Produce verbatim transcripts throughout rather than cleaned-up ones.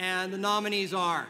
and the nominees are...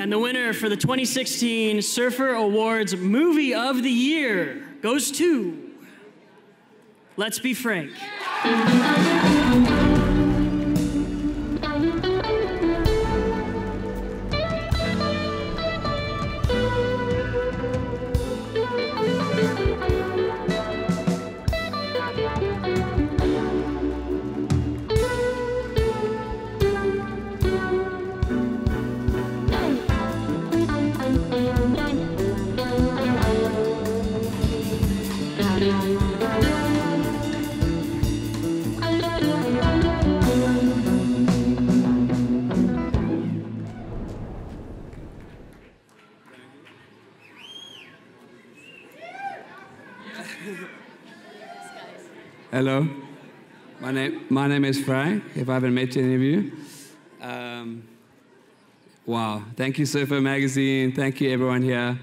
And the winner for the twenty sixteen Surfer Awards Movie of the Year goes to Let's Be Frank. Hello, my name, my name is Frank, if I haven't met any of you. Um, wow, thank you Surfer Magazine, thank you everyone here.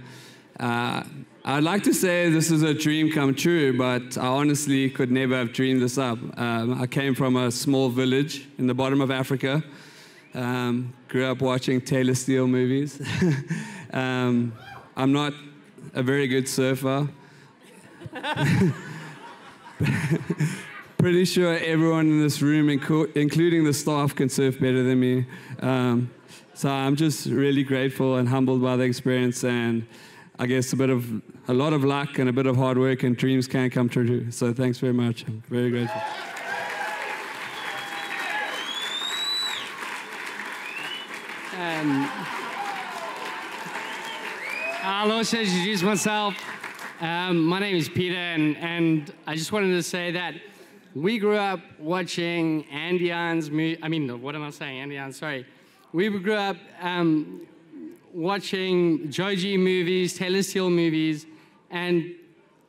Uh, I'd like to say this is a dream come true, but I honestly could never have dreamed this up. Um, I came from a small village in the bottom of Africa, um, grew up watching Taylor Steele movies. um, I'm not a very good surfer. Pretty sure everyone in this room, including the staff, can surf better than me. Um, so I'm just really grateful and humbled by the experience, and I guess a bit of a lot of luck and a bit of hard work and dreams can come true. So thanks very much. I'm very grateful. Um, I'll also introduce myself. Um, my name is Peter, and, and I just wanted to say that we grew up watching Andy Arn's movie. I mean, what am I saying? Andy Arn, sorry. We grew up um, watching Joji movies, Taylor Steele movies, and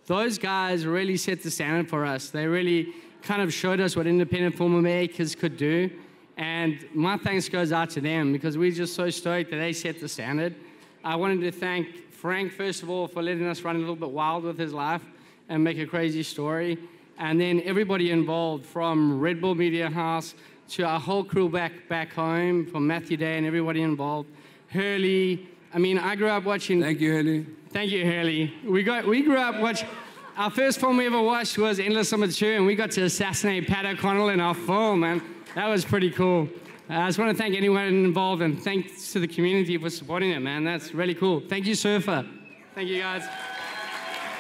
those guys really set the standard for us. They really kind of showed us what independent filmmakers could do, and my thanks goes out to them because we're just so stoked that they set the standard. I wanted to thank Frank, first of all, for letting us run a little bit wild with his life and make a crazy story. And then everybody involved, from Red Bull Media House to our whole crew back back home, from Matthew Day and everybody involved. Hurley, I mean, I grew up watching... Thank you, Hurley. Thank you, Hurley. We, got, we grew up watching... Our first film we ever watched was Endless Summer two, and we got to assassinate Pat O'Connell in our film, and that was pretty cool. Uh, I just want to thank anyone involved, and thanks to the community for supporting it, man. That's really cool. Thank you, Surfer. Thank you, guys.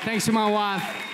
Thanks to my wife.